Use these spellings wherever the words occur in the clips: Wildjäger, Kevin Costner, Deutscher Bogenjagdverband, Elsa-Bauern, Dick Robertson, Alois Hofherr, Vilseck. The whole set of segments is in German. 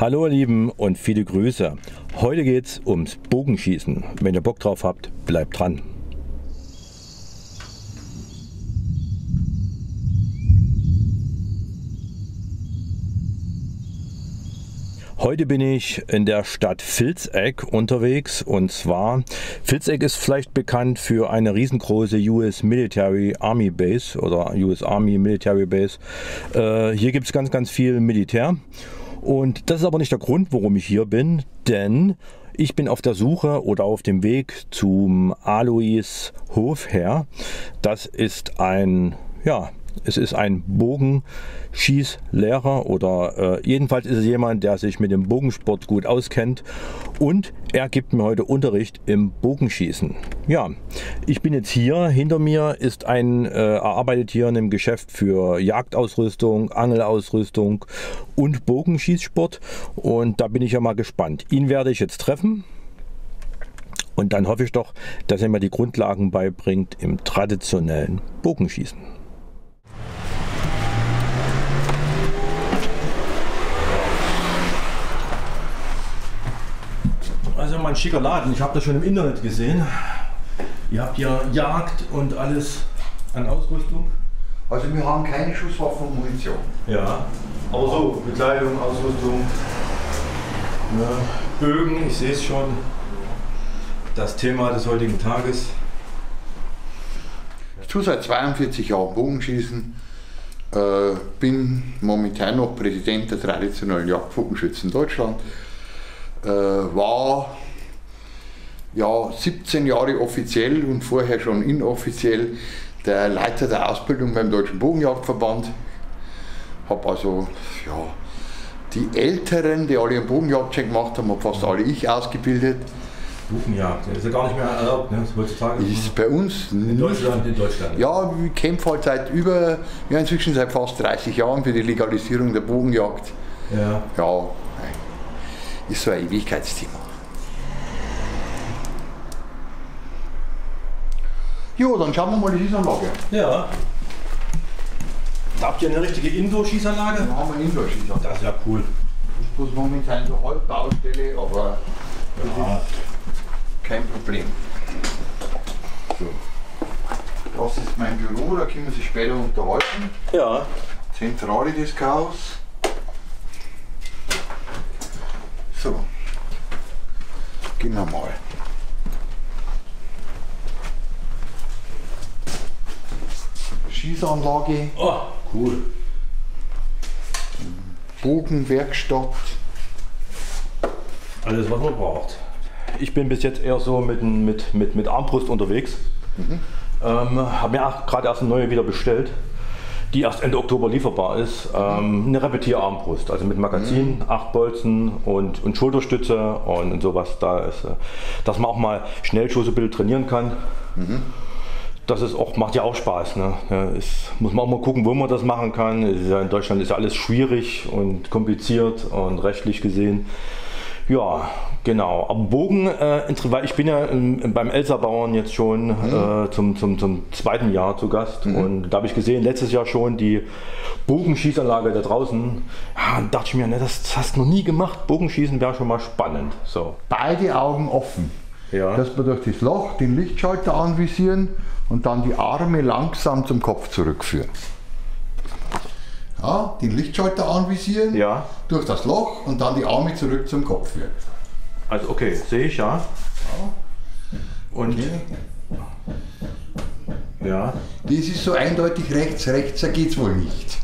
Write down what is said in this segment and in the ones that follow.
Hallo ihr Lieben und viele Grüße. Heute geht es ums Bogenschießen. Wenn ihr Bock drauf habt, bleibt dran. Heute bin ich in der Stadt Vilseck unterwegs, und zwar Vilseck ist vielleicht bekannt für eine riesengroße US Military Army Base oder US Army Military Base. Hier gibt es ganz viel Militär, und das ist aber nicht der Grund, warum ich hier bin, denn ich bin auf der Suche oder auf dem Weg zum Alois Hofherr. Das ist ein, ja, es ist ein Bogenschießlehrer oder jedenfalls ist es jemand, der sich mit dem Bogensport gut auskennt, und er gibt mir heute Unterricht im Bogenschießen. Ja, ich bin jetzt hier, hinter mir ist er arbeitet hier in einem Geschäft für Jagdausrüstung, Angelausrüstung und Bogenschießsport, und da bin ich ja mal gespannt. Ihn werde ich jetzt treffen. Und dann hoffe ich doch, dass er mir die Grundlagen beibringt im traditionellen Bogenschießen. Also mal ein schicker Laden, ich habe das schon im Internet gesehen. Ihr habt ja Jagd und alles an Ausrüstung. Also wir haben keine Schusswaffen und Munition. Ja, aber so Bekleidung, Ausrüstung, ne, Bögen, ich sehe es schon. Das Thema des heutigen Tages. Ich tue seit 42 Jahren Bogenschießen. Bin momentan noch Präsident der traditionellen Jagdbogenschützen Deutschland. War ja 17 Jahre offiziell und vorher schon inoffiziell der Leiter der Ausbildung beim Deutschen Bogenjagdverband. Habe also ja, die Älteren, die alle einen Bogenjagdcheck gemacht haben, habe fast alle ich ausgebildet. Bogenjagd, das ist ja gar nicht mehr erlaubt, ne? Heutzutage ist bei uns in Deutschland, Ja, ich kämpfe halt seit inzwischen seit fast 30 Jahren für die Legalisierung der Bogenjagd. Ja. Ja. Ist so ein Ewigkeitsthema. Jo, dann schauen wir mal die Schießanlage. Ja. Da habt ihr eine richtige Indoor-Schießanlage? Da haben wir eine Indoor-Schießanlage. Das ist ja cool. Das ist bloß momentan so Halbbaustelle, aber ja, kein Problem. So. Das ist mein Büro, da können wir sich später unterhalten. Ja. Zentrale des Chaos. So, gehen wir mal. Schießanlage. Oh, cool. Bogenwerkstatt. Alles, was man braucht. Ich bin bis jetzt eher so mit Armbrust unterwegs. Mhm. Habe mir gerade erst eine neue wieder bestellt, die erst Ende Oktober lieferbar ist, eine Repetierarmbrust, also mit Magazin, 8 Bolzen und Schulterstütze und sowas da ist. Dass man auch mal Schnellschuss ein bisschen trainieren kann, das ist auch, macht ja auch Spaß. Ne? Ja, muss man auch mal gucken, wo man das machen kann. In Deutschland ist ja alles schwierig und kompliziert und rechtlich gesehen. Ja, genau. Aber Bogen, ich bin ja beim Elsa-Bauern jetzt schon zum zweiten Jahr zu Gast, und da habe ich gesehen, letztes Jahr schon die Bogenschießanlage da draußen. Ja, dachte ich mir, ne, das hast du noch nie gemacht. Bogenschießen wäre schon mal spannend. So. Beide Augen offen. Ja. Dass wir durch das Loch den Lichtschalter anvisieren und dann die Arme langsam zum Kopf zurückführen. Ja, den Lichtschalter anvisieren, ja, durch das Loch und dann die Arme zurück zum Kopf führen. Also okay, sehe ich, ja. Ja. Und okay. Ja. Das ist so eindeutig rechts, da geht es wohl nicht.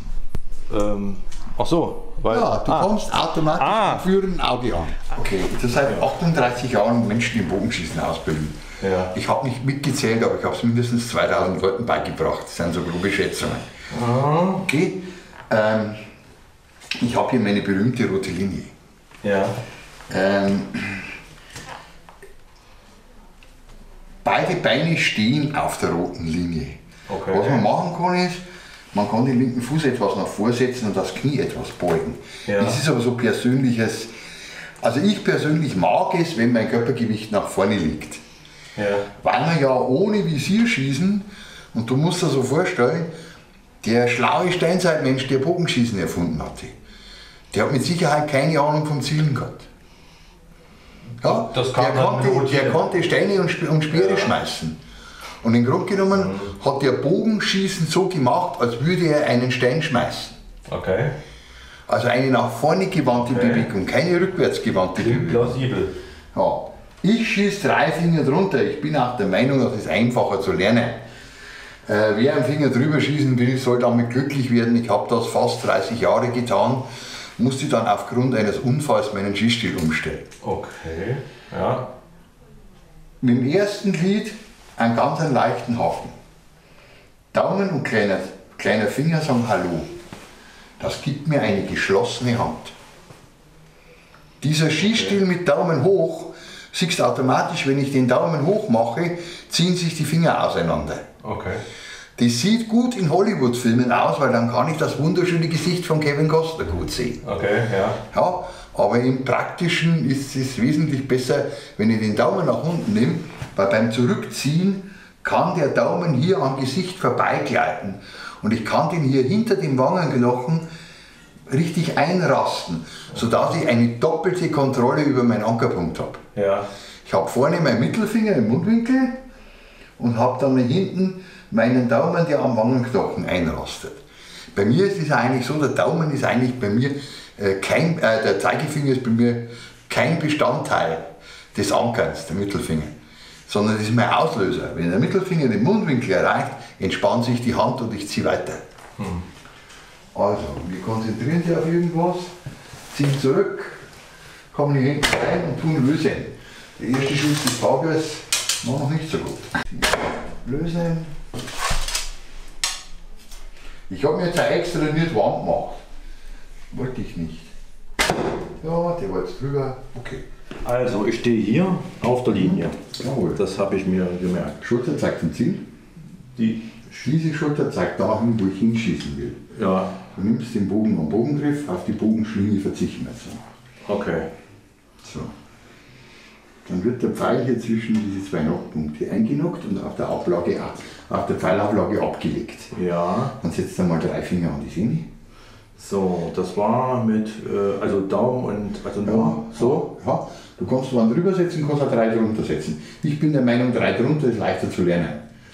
Ach so. Weil, ja, du kommst automatisch führen Auge an. Okay, das seit 38 Jahren Menschen im Bogenschießen ausbilden. Ja. Ich habe nicht mitgezählt, aber ich habe es mindestens 2000 Leuten beigebracht. Das sind so grobe Schätzungen. Okay. Ich habe hier meine berühmte rote Linie. Ja. Beide Beine stehen auf der roten Linie. Okay. Was man machen kann ist, man kann den linken Fuß etwas nach vorsetzen und das Knie etwas beugen. Ja. Das ist aber so persönliches. Also ich persönlich mag es, wenn mein Körpergewicht nach vorne liegt. Ja. Weil wir ja ohne Visier schießen, und du musst dir so vorstellen, der schlaue Steinzeitmensch, der Bogenschießen erfunden hatte, Der hat mit Sicherheit keine Ahnung vom Zielen gehabt. Ja, der konnte Steine und Speere schmeißen. Und im Grunde genommen hat der Bogenschießen so gemacht, als würde er einen Stein schmeißen. Okay. Also eine nach vorne gewandte Bewegung, keine rückwärts gewandte Bewegung. Plausibel. Ja. Ich schieße 3 Finger drunter. Ich bin auch der Meinung, das ist einfacher zu lernen. Wer einen Finger drüber schießen will, soll damit glücklich werden. Ich habe das fast 30 Jahre getan. Musste dann aufgrund eines Unfalls meinen Schießstil umstellen. Okay, ja. Mit dem ersten Glied einen ganz leichten Haken. Daumen und kleiner Finger sagen Hallo. Das gibt mir eine geschlossene Hand. Dieser Schießstil mit Daumen hoch, siehst du automatisch, wenn ich den Daumen hoch mache, ziehen sich die Finger auseinander. Okay. Das sieht gut in Hollywood-Filmen aus, weil dann kann ich das wunderschöne Gesicht von Kevin Costner gut sehen. Okay, ja. Ja, aber im Praktischen ist es wesentlich besser, wenn ich den Daumen nach unten nehme, weil beim Zurückziehen kann der Daumen hier am Gesicht vorbeigleiten. Und ich kann den hier hinter dem Wangenknochen richtig einrasten, sodass ich eine doppelte Kontrolle über meinen Ankerpunkt habe. Ja. Ich habe vorne meinen Mittelfinger im Mundwinkel und habe dann hinten meinen Daumen, der am Wangenknochen einrastet. Bei mir ist es eigentlich so, der Daumen ist eigentlich bei mir der Zeigefinger ist bei mir kein Bestandteil des Ankerns, der Mittelfinger, sondern das ist mein Auslöser. Wenn der Mittelfinger den Mundwinkel erreicht, entspannt sich die Hand und ich ziehe weiter. Also, wir konzentrieren uns auf irgendwas, ziehen zurück, kommen die Hände rein und tun lösen. Der erste Schuss des Tages war noch nicht so gut. Lösen. Ich habe mir jetzt extra nicht warm gemacht. Wollte ich nicht. Ja, der war jetzt drüber. Okay. Also, ich stehe hier auf der Linie. Jawohl. Das habe ich mir gemerkt. Schulter zeigt zum Ziel. Die Schulter zeigt dahin, wo ich hinschießen will. Ja. Du nimmst den Bogen am Bogengriff, auf die Bogenschlinge verzichten wir jetzt. Okay. So. Dann wird der Pfeil hier zwischen diese 2 Nockpunkte eingenockt und auf der Ablage, auf der Pfeilablage abgelegt. Ja. Dann setzt er mal 3 Finger an die Sehne. So, das war mit, also Daumen und, also nur so? Ja, du kannst einen drüber setzen, kannst auch 3 drunter setzen. Ich bin der Meinung, 3 drunter ist leichter zu lernen.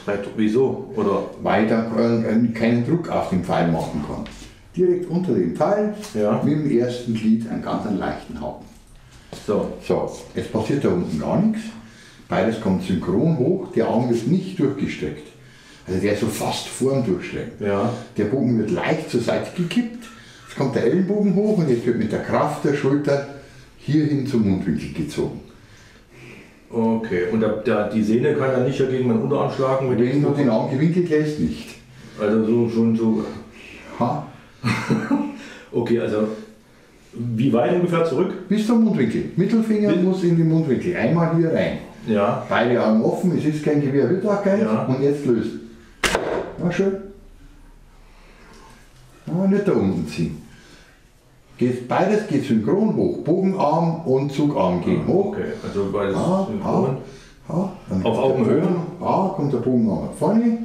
3, wieso? Oder? Weil dann keinen Druck auf den Pfeil machen kann. Direkt unter dem Pfeil, ja, mit dem ersten Glied einen ganz leichten Haken. So. So, jetzt passiert da unten gar nichts. Beides kommt synchron hoch, der Arm wird nicht durchgestreckt. Also der ist so fast vorm Durchstrecken. Ja. Der Bogen wird leicht zur Seite gekippt, jetzt kommt der Ellenbogen hoch und jetzt wird mit der Kraft der Schulter hierhin zum Mundwinkel gezogen. Okay, und die Sehne kann dann nicht gegen meinen Unterarm schlagen? Wenn du den Arm gewinkelt lässt, nicht. Also so, schon so. Ha? Okay, also. Wie weit ungefähr zurück? Bis zum Mundwinkel. Mittelfinger muss in den Mundwinkel. Einmal hier rein. Ja. Beide Arme offen, es ist kein Gewehr, wird auch kein. Ja. Und jetzt lösen. Na schön. Aber nicht da unten ziehen. Beides geht synchron hoch. Bogenarm und Zugarm gehen hoch. Okay, also beides synchron. Auf Augenhöhe. Ah, kommt der Bogenarm nach vorne.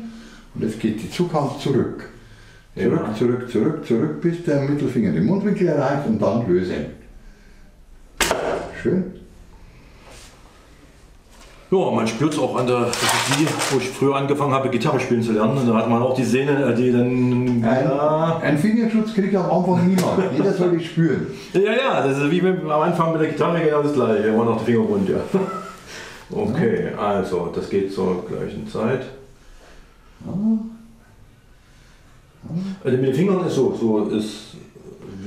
Und jetzt geht die Zughand zurück. Zurück, ja, zurück, zurück, zurück, bis der Mittelfinger den Mundwinkel erreicht und dann lösen. Schön. Ja, man spürt es auch an der, das ist die, wo ich früher angefangen habe, Gitarre spielen zu lernen. Und da hat man auch die Sehnen, die dann... Ein Fingerschutz kriegt am Anfang niemand. Jeder soll es spüren. Ja, ja, das ist wie am Anfang mit der Gitarre, genau das gleiche. Immer noch der Finger rund, ja. Okay, ja, also, das geht zur gleichen Zeit. Ja. Also mit den Fingern ist so, so ist.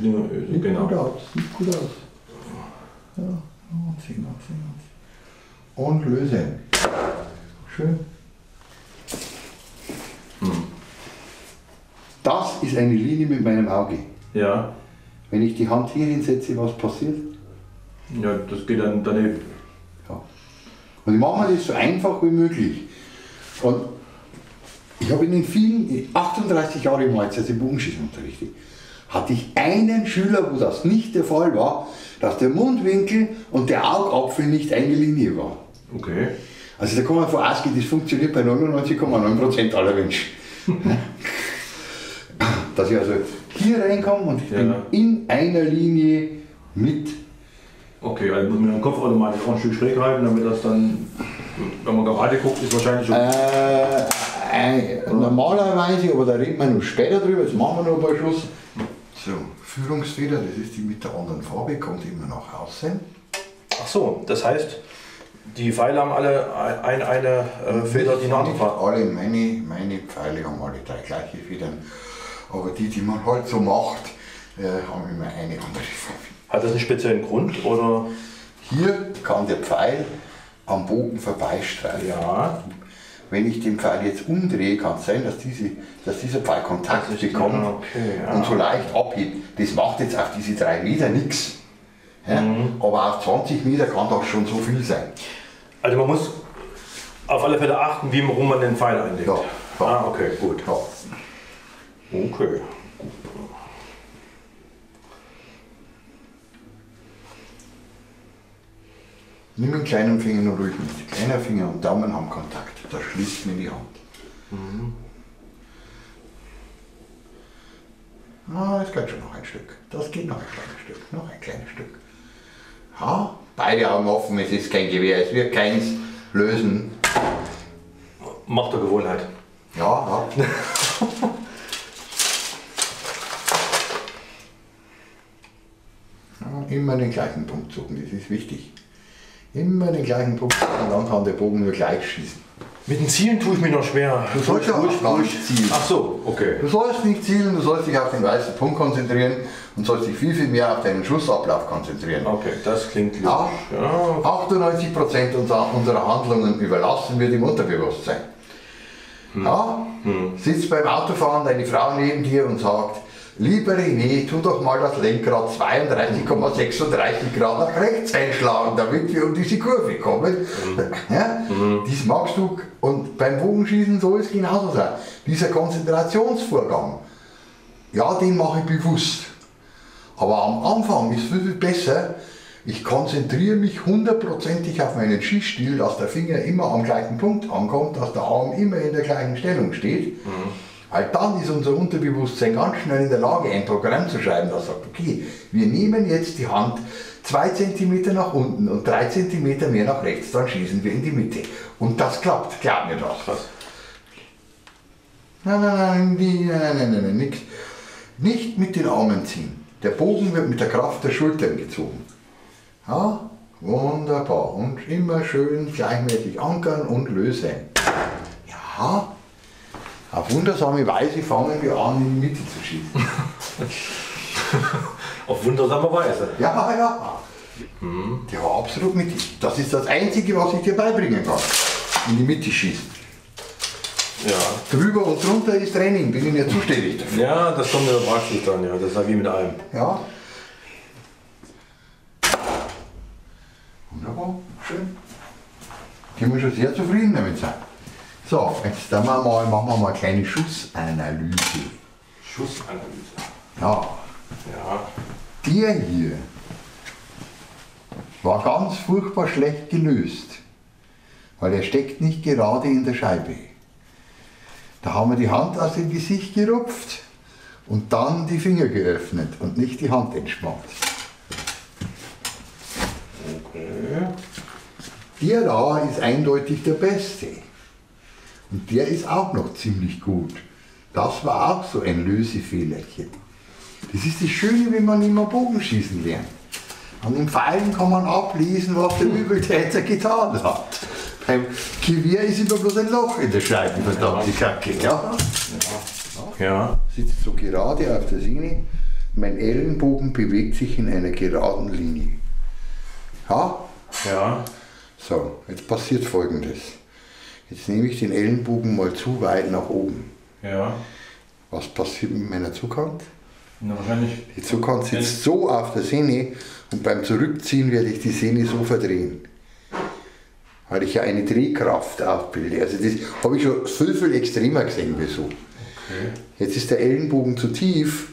Sieht genau gut aus, sieht gut aus. Ja, und Finger, Finger. Und lösen. Schön. Das ist eine Linie mit meinem Auge. Ja. Wenn ich die Hand hier hinsetze, was passiert? Ja, das geht dann daneben. Ja. Und ich mache mir das so einfach wie möglich. Und ich habe in den vielen, 38 Jahre im Holz, also im Bogenschießen unterrichtet, hatte ich einen Schüler, wo das nicht der Fall war, dass der Mundwinkel und der Augapfel nicht eine Linie war. Okay. Also da kann man von ausgehen, das funktioniert bei 99,9% aller Menschen. Dass ich also hier reinkomme und ich bin in einer Linie mit. Okay, also muss man den Kopf automatisch auch ein Stück schräg halten, damit das dann, wenn man gerade guckt, ist wahrscheinlich schon. Normalerweise, aber da reden wir noch später drüber, jetzt machen wir noch ein paar Schuss. So, Führungsfeder, das ist die mit der anderen Farbe, kommt immer nach außen. Ach so, das heißt, die Pfeile haben alle eine Feder, die nach außen fahren. Alle meine Pfeile haben alle drei gleiche Federn. Aber die, die man halt so macht, haben immer eine andere Farbe. Hat das einen speziellen Grund? Oder? Hier kann der Pfeil am Bogen vorbeistreifen. Ja. Wenn ich den Pfeil jetzt umdrehe, kann es sein, dass dieser Pfeil Kontakt bekommt und so leicht abhebt. Das macht jetzt auf diese 3 Meter nichts. Ja? Mhm. Aber auf 20 Meter kann doch schon so viel sein. Also man muss auf alle Fälle achten, wie man den Pfeil einlegt. Ja. Ja. Ah, okay, gut. Ja. Okay. Nimm den kleinen Finger nur ruhig mit. Kleiner Finger und Daumen haben Kontakt. Da schließt mir die Hand. Mhm. Ah, es geht schon noch ein Stück. Das geht noch ein kleines Stück. Noch ein kleines Stück. Ha, beide Augen offen, es ist kein Gewehr. Es wird keins lösen. Macht der Gewohnheit. Ja, ja. Immer den gleichen Punkt suchen, das ist wichtig. Immer den gleichen Punkt und dann kann der Bogen nur gleich schießen. Mit den Zielen tue ich mir noch schwer. Du sollst auch nicht zielen. Ach so, okay. Du sollst nicht zielen, du sollst dich auf den weißen Punkt konzentrieren und sollst dich viel, viel mehr auf deinen Schussablauf konzentrieren. Okay, das klingt logisch. Ja. 98% unserer Handlungen überlassen wir dem Unterbewusstsein. Hm. Ja? Hm. Sitzt beim Autofahren deine Frau neben dir und sagt: Lieber René, tu doch mal das Lenkrad 32,36 Grad nach rechts einschlagen, damit wir um diese Kurve kommen. Mhm. Ja? Mhm. Dies magst du, und beim Bogenschießen soll es genauso sein. Dieser Konzentrationsvorgang, ja, den mache ich bewusst. Aber am Anfang ist viel, viel besser, ich konzentriere mich hundertprozentig auf meinen Schießstil, dass der Finger immer am gleichen Punkt ankommt, dass der Arm immer in der gleichen Stellung steht. Mhm. Weil dann ist unser Unterbewusstsein ganz schnell in der Lage, ein Programm zu schreiben, das sagt, okay, wir nehmen jetzt die Hand 2 cm nach unten und 3 cm mehr nach rechts, dann schießen wir in die Mitte. Und das klappt, glaub mir das. Was? Nein, nein, nein, nein, nein, nein, nein, nichts. Nicht mit den Armen ziehen. Der Bogen wird mit der Kraft der Schultern gezogen. Ja, wunderbar. Und immer schön gleichmäßig ankern und lösen. Ja. Auf wundersame Weise fangen wir an, in die Mitte zu schießen. Auf wundersame Weise? Ja, ja. Mhm. Der war absolut mittig. Das ist das Einzige, was ich dir beibringen kann. In die Mitte schießen. Ja. Drüber und drunter ist Training, bin ich nicht zuständig dafür. Ja, das kommt in der Praxis dann, ja. Das sage ich mit allem. Ja. Wunderbar, schön. Können wir schon sehr zufrieden damit sein. So, jetzt machen wir mal eine kleine Schussanalyse. Schussanalyse? Ja. Ja. Der hier war ganz furchtbar schlecht gelöst, weil er steckt nicht gerade in der Scheibe. Da haben wir die Hand aus dem Gesicht gerupft und dann die Finger geöffnet und nicht die Hand entspannt. Okay. Der da ist eindeutig der Beste. Und der ist auch noch ziemlich gut. Das war auch so ein Lösefehlerchen. Das ist das Schöne, wenn man immer Bogenschießen lernt. An den Pfeilen kann man ablesen, was der Übeltäter getan hat. Beim Gewehr ist immer bloß ein Loch in der Scheibe, verdammte Kacke. Ja. Ja. Ich sitze so gerade auf der Sehne. Mein Ellenbogen bewegt sich in einer geraden Linie. Ja? Ja. So, jetzt passiert Folgendes. Jetzt nehme ich den Ellenbogen mal zu weit nach oben. Ja. Was passiert mit meiner Zughand? Na, wahrscheinlich. Die Zughand sitzt so auf der Sehne und beim Zurückziehen werde ich die Sehne so verdrehen. Weil ich ja eine Drehkraft aufbilde. Also das habe ich schon viel, viel extremer gesehen wie so. Okay. Jetzt ist der Ellenbogen zu tief,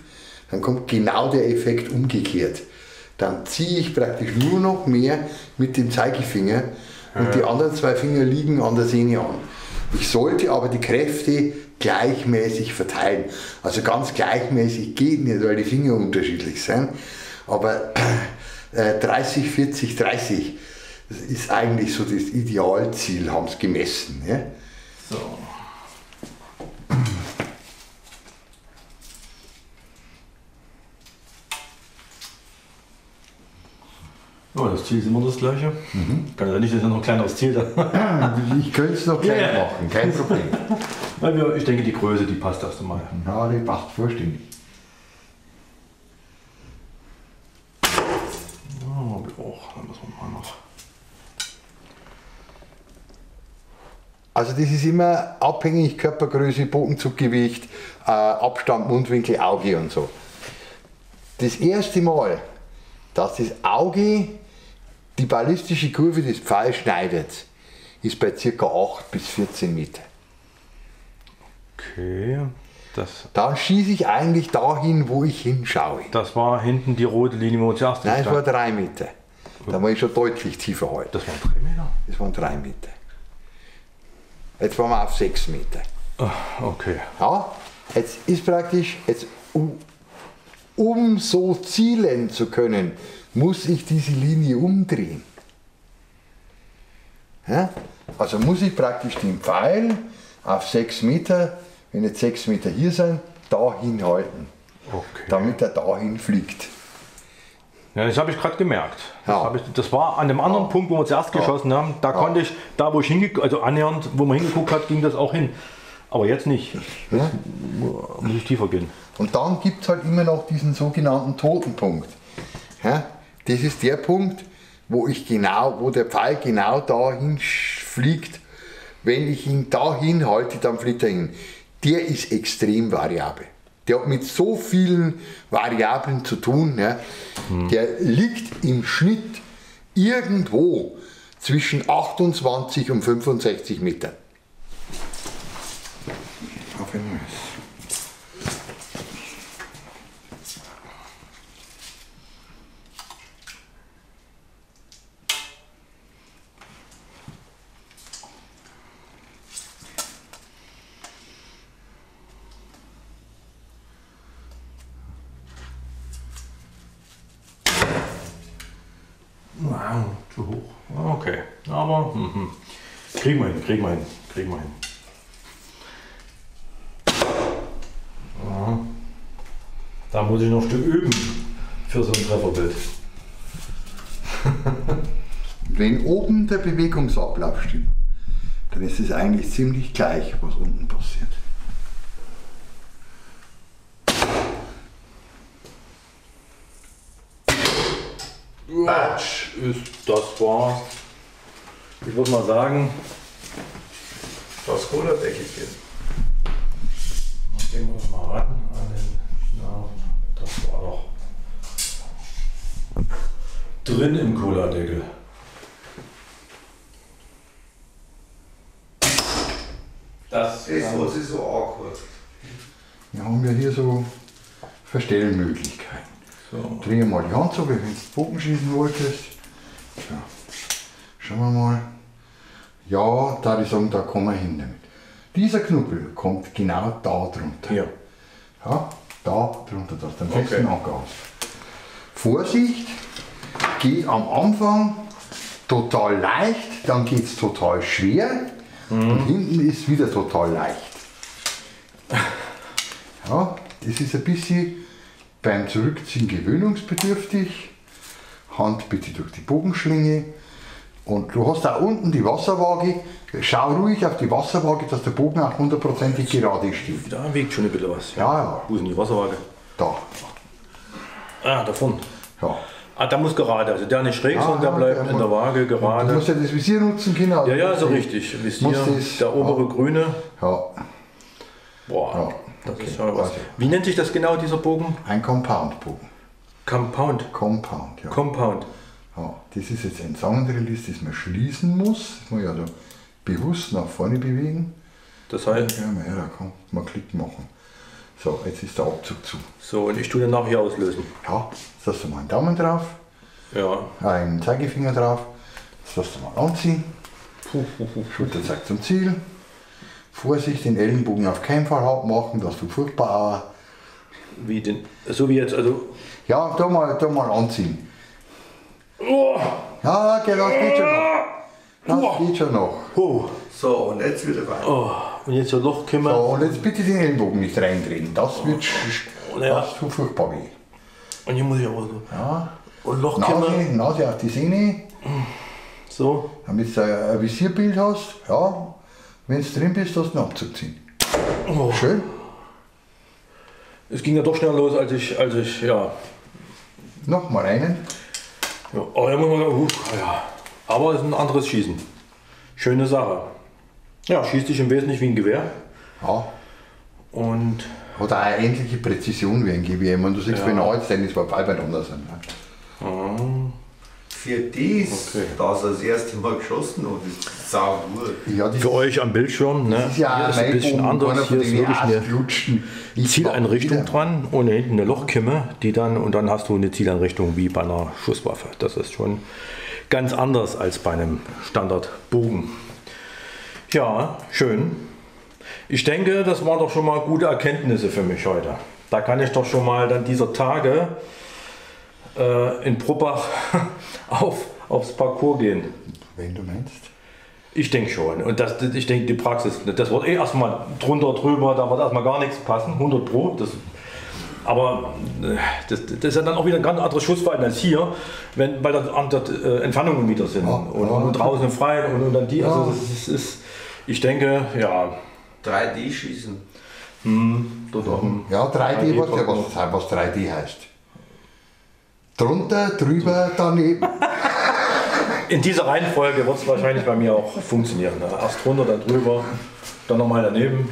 dann kommt genau der Effekt umgekehrt. Dann ziehe ich praktisch nur noch mehr mit dem Zeigefinger. Und die anderen 2 Finger liegen an der Sehne an. Ich sollte aber die Kräfte gleichmäßig verteilen. Also ganz gleichmäßig geht nicht, weil die Finger unterschiedlich sind. Aber 30, 40, 30, das ist eigentlich so das Idealziel, haben sie gemessen. Ja? So. Oh, das Ziel ist immer das gleiche. Mhm. Kann ja nicht, das ist ja noch ein kleineres Ziel da. Ich könnte es noch kleiner machen, kein Problem. Ich denke, die Größe, die passt erst einmal. Ja, die passt vollständig. Oh, hab ich auch. Dann müssen wir mal noch. Also das ist immer abhängig Körpergröße, Bogenzuggewicht, Abstand, Mundwinkel, Auge und so. Das erste Mal, dass das Auge die ballistische Kurve des Pfeils schneidet, ist bei ca. 8 bis 14 Meter. Okay. Da schieße ich eigentlich dahin, wo ich hinschaue. Das war hinten die rote Linie, wo ich zuerst stand. Nein, es war 3 Meter. Da war ich schon deutlich tiefer heute. Das waren 3 Meter? Das waren 3 Meter. Jetzt waren wir auf 6 Meter. Okay. Ja, jetzt ist praktisch, jetzt um so zielen zu können, muss ich diese Linie umdrehen. Ja? Also muss ich praktisch den Pfeil auf 6 Meter, wenn jetzt 6 Meter hier sind, dahin halten, okay, damit er dahin fliegt. Ja, das habe ich gerade gemerkt. Das, ja, das war an dem anderen, ja, Punkt, wo wir zuerst geschossen, ja, haben, da, ja, konnte ich, da wo ich hingeguckt, also annähernd, wo man hingeguckt hat, ging das auch hin. Aber jetzt nicht. Jetzt, ja, muss ich tiefer gehen. Und dann gibt es halt immer noch diesen sogenannten Totenpunkt. Ja, das ist der Punkt, wo der Pfeil genau dahin fliegt. Wenn ich ihn dahin halte, dann fliegt er hin. Der ist extrem variabel. Der hat mit so vielen Variablen zu tun. Ja. Der liegt im Schnitt irgendwo zwischen 28 und 65 Metern. Zu hoch. Okay, aber kriegen wir hin, kriegen wir hin, kriegen wir hin. Da muss ich noch ein Stück üben für so ein Trefferbild. Wenn oben der Bewegungsablauf stimmt, dann ist es eigentlich ziemlich gleich, was unten passiert. Batsch, das war, ich muss mal sagen, das Cola-Deckelchen. Gehen wir uns mal ran an den Namen. Das war doch drin im Cola-Deckel. Das ist so, das ist so awkward. Wir haben ja hier so Verstellmöglichkeiten. So. Dreh mal die Hand so, wenn du Bogen schießen wolltest. Ja. Schauen wir mal. Ja, da ich sagen, da kommen wir hin damit. Dieser Knubbel kommt genau da drunter. Ja. Ja, da drunter, da ist der besten Anker aus. Vorsicht, geht am Anfang total leicht, dann geht es total schwer und hinten ist wieder total leicht. Ja, das ist ein bisschen beim Zurückziehen gewöhnungsbedürftig, Hand bitte durch die Bogenschlinge und du hast da unten die Wasserwaage, schau ruhig auf die Wasserwaage, dass der Bogen auch hundertprozentig gerade steht. Da wiegt schon ein bisschen was. Ja, ja. Wo ist denn die Wasserwaage? Da. Ah, da vorne. Ja. Ah, da muss gerade, also der nicht schräg, sondern der bleibt in der Waage gerade. Du musst ja das Visier nutzen, genau. Ja, ja, so richtig. Visier, der obere grüne. Ja. Boah. Ja. Das ist schon was. Wie nennt sich das genau, dieser Bogen? Ein Compound-Bogen. Compound? Compound, ja. Compound. Ja, das ist jetzt ein Sound-Release, das man schließen muss. Das muss man ja da bewusst nach vorne bewegen. Das heißt? Ja, da kann man Klick machen. So, jetzt ist der Abzug zu. So, und ich tue den nachher auslösen. Ja, jetzt hast du mal einen Daumen drauf. Ja. Einen Zeigefinger drauf. Jetzt hast du mal anziehen. Schulterzeig zum Ziel. Vorsicht, den Ellenbogen auf keinen Fall hart machen, das tut furchtbar Aua. Wie denn? So wie jetzt, also? Ja, da mal anziehen. Oh. Ja, genau, das geht schon noch. Das geht schon noch. Oh. So, und jetzt wieder rein. Oh. Und jetzt ein Loch können wir. So, und jetzt bitte den Ellenbogen nicht reindrehen. Das wird das tut furchtbar weh. Und hier muss ich aber so. Ja. Und Loch können wir. Nase auf die Sehne. So. Damit du ein Visierbild hast. Ja. Wenn du drin bist, hast du einen Abzug ziehen. Oh. Schön. Es ging ja doch schneller los, als ich ja. Nochmal einen. Ja, aber ja, ja. Aber es ist ein anderes Schießen. Schöne Sache. Ja, schießt dich im Wesentlichen wie ein Gewehr. Ja. Und hat auch eine ähnliche Präzision wie ein Gewehr. Wenn du siehst, ja. Wenn er jetzt ist, war Fallbein anders. Mhm. Für dies, okay. Dass er das erste Mal geschossen hat, ist sau gut. Ja, für euch am Bildschirm, ne? Das ist ja hier ist ein bisschen anders. Hier ist wirklich eine Zieleinrichtung dran und hinten eine Lochkimme, die dann und dann hast du eine Zieleinrichtung wie bei einer Schusswaffe. Das ist schon ganz anders als bei einem Standardbogen. Ja, schön. Ich denke, das waren doch schon mal gute Erkenntnisse für mich heute. Da kann ich doch schon mal dann dieser Tage in Propach aufs Parcours gehen. Wenn du meinst? Ich denke schon. Und ich denke, die Praxis, das wird eh erstmal drunter, drüber, da wird erstmal gar nichts passen, 100 Pro. Aber das ist ja dann auch wieder ein ganz anderes Schussverhalten als hier, weil da Entfernungen wieder sind. Ja, und draußen im Freien und dann die. Ja. Also das ist, ich denke, ja. 3D schießen. Hm, ja, 3D wird ja was sein, was 3D heißt. Drunter, drüber, daneben. In dieser Reihenfolge wird es wahrscheinlich bei mir auch funktionieren. Ne? Erst drunter, dann drüber, dann nochmal daneben.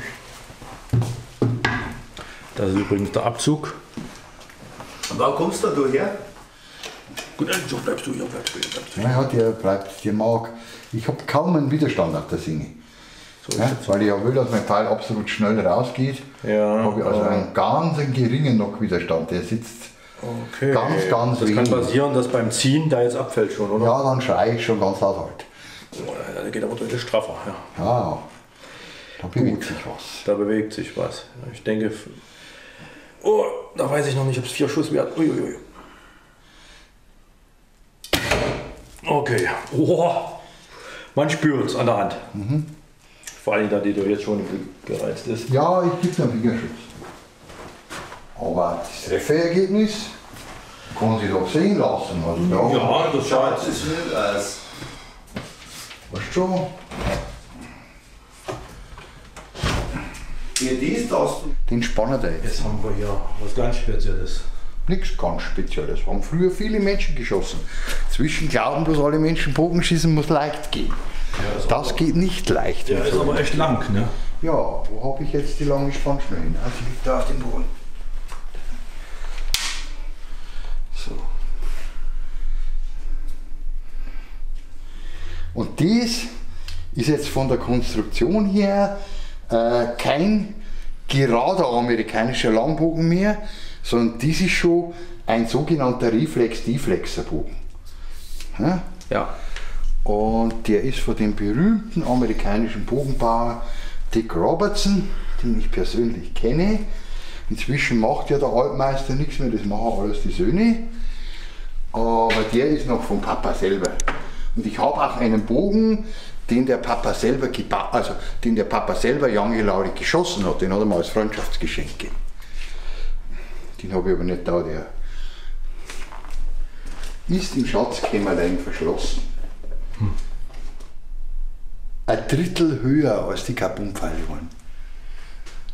Das ist übrigens der Abzug. Und warum kommst du her? Gut, so bleibst du hier, bleibst du. Ja, der bleibt, der mag. Ich habe kaum einen Widerstand auf der Sinne. So ja, weil ich ja will, dass mein Pfeil absolut schnell rausgeht. Ja, habe ich also einen ganz geringen Knockwiderstand. Der sitzt. Okay. Ganz, ganz das wenig. Kann passieren, dass beim Ziehen da jetzt abfällt schon, oder? Ja, dann schreie ich schon ganz laut halt. Oh, da geht aber deutlich straffer. Ja, ja da bewegt sich was. Da bewegt sich was. Ich denke, oh, da weiß ich noch nicht, ob es 4 Schuss wert. Uiuiui. Okay. Oh, man spürt es an der Hand. Mhm. Vor allem, da die doch jetzt schon gereizt ist. Ja, ich gebe einen Fingerschutz. Aber das Trefferergebnis kann sich doch sehen lassen. Also ja, das schaut sich nicht aus. Weißt schon? Hier dies, das. Den Spanner da jetzt. Jetzt haben wir hier was ganz Spezielles. Nichts ganz Spezielles. Wir haben früher viele Menschen geschossen. Zwischen glauben bloß alle Menschen, Bogenschießen muss leicht gehen. Ja, das geht nicht leicht. Der ist aber echt lang, ne? Ja, wo habe ich jetzt die lange Spannschnur hin? Also ich liege da auf dem Boden. Und dies ist jetzt von der Konstruktion her kein gerader amerikanischer Langbogen mehr, sondern dies ist schon ein sogenannter Reflex-Deflexer-Bogen. Ja? Ja. Und der ist von dem berühmten amerikanischen Bogenbauer Dick Robertson, den ich persönlich kenne. Inzwischen macht ja der Altmeister nichts mehr, das machen alles die Söhne. Aber der ist noch vom Papa selber. Und ich habe auch einen Bogen, den der Papa selber Jange Lauri geschossen hat. Den hat er mal als Freundschaftsgeschenk gegeben. Den habe ich aber nicht da, der ist im Schatzkämmerlein verschlossen. Hm. Ein Drittel höher als die Carbonpfeile waren.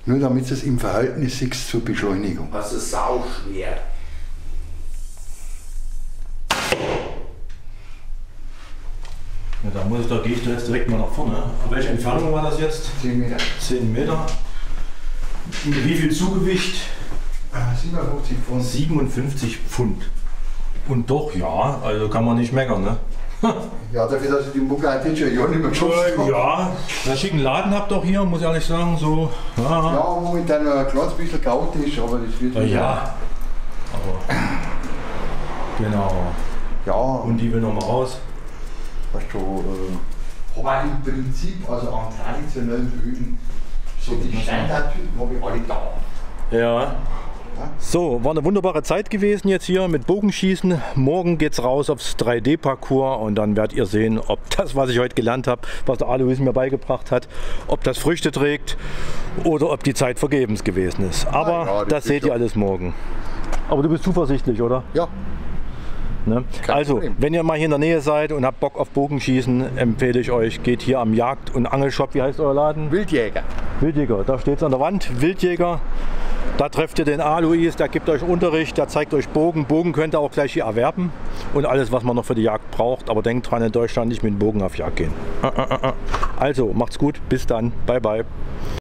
Nur damit es im Verhältnis ist zur Beschleunigung. Das ist sau schwer. Ja, da gehe ich da jetzt direkt mal nach vorne. Auf welche Entfernung war das jetzt? 10 Meter. 10 Meter. Mit wie viel Zugewicht? 57 Pfund. 57 Pfund. Und doch, ja, also kann man nicht meckern, ne? Ja, dafür, dass ich den Bogen eigentlich ja nicht mehr geschafft habe. Ja, einen schicken Laden habt auch hier, muss ich ehrlich sagen. So, ja. Ja, momentan ein kleines bisschen chaotisch, aber das wird ja. Ja. Aber, genau. Ja. Und die will nochmal raus. Weißt du, Aber im Prinzip, also an traditionellen Böden, so die Standardtypen habe ich alle da. Ja. So, war eine wunderbare Zeit gewesen jetzt hier mit Bogenschießen. Morgen geht's raus aufs 3D-Parcours und dann werdet ihr sehen, ob das, was ich heute gelernt habe, was der Alois mir beigebracht hat, ob das Früchte trägt oder ob die Zeit vergebens gewesen ist. Aber ja, das seht ihr alles morgen. Aber du bist zuversichtlich, oder? Ja. Ne? Also, Problem. Wenn ihr mal hier in der Nähe seid und habt Bock auf Bogenschießen, empfehle ich euch, geht hier am Jagd- und Angelshop. Wie heißt euer Laden? Wildjäger. Wildjäger, da steht es an der Wand, Wildjäger. Da trefft ihr den Alois, der gibt euch Unterricht, der zeigt euch Bogen. Bogen könnt ihr auch gleich hier erwerben und alles, was man noch für die Jagd braucht. Aber denkt dran, in Deutschland nicht mit dem Bogen auf Jagd gehen. Also, macht's gut, bis dann, bye bye.